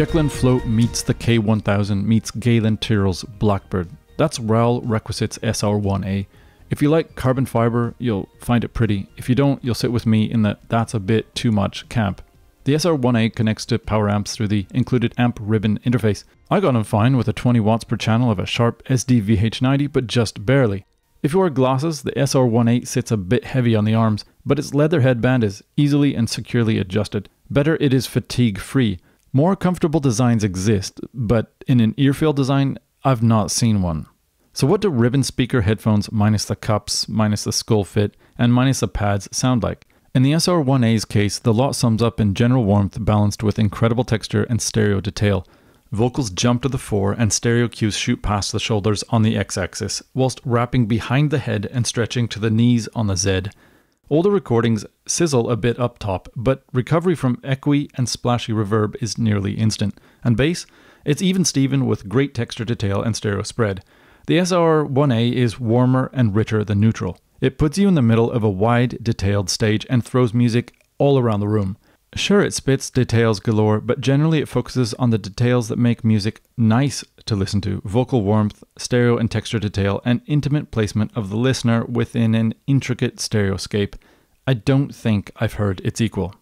Jecklin Float meets the K1000 meets Galen Tyrrell's Blackbird. That's RAAL Requisites SR1A. If you like carbon fiber, you'll find it pretty. If you don't, you'll sit with me in that that's a bit too much camp. The SR1A connects to power amps through the included amp ribbon interface. I got on fine with a 20 watts per channel of a sharp SDVH90, but just barely. If you wear glasses, the SR1A sits a bit heavy on the arms, but its leather headband is easily and securely adjusted. Better, it is fatigue-free. More comfortable designs exist, but in an earfield design, I've not seen one. So what do ribbon speaker headphones minus the cups, minus the skull fit, and minus the pads sound like? In the SR1A's case, the lot sums up in general warmth balanced with incredible texture and stereo detail. Vocals jump to the fore and stereo cues shoot past the shoulders on the X-axis, whilst wrapping behind the head and stretching to the knees on the Z. Older recordings sizzle a bit up top, but recovery from echoey and splashy reverb is nearly instant. And bass? It's even-steven with great texture detail and stereo spread. The SR1A is warmer and richer than neutral. It puts you in the middle of a wide, detailed stage and throws music all around the room. Sure, it spits details galore, but generally it focuses on the details that make music nice to listen to. Vocal warmth, stereo and texture detail, and intimate placement of the listener within an intricate stereoscape. I don't think I've heard its equal.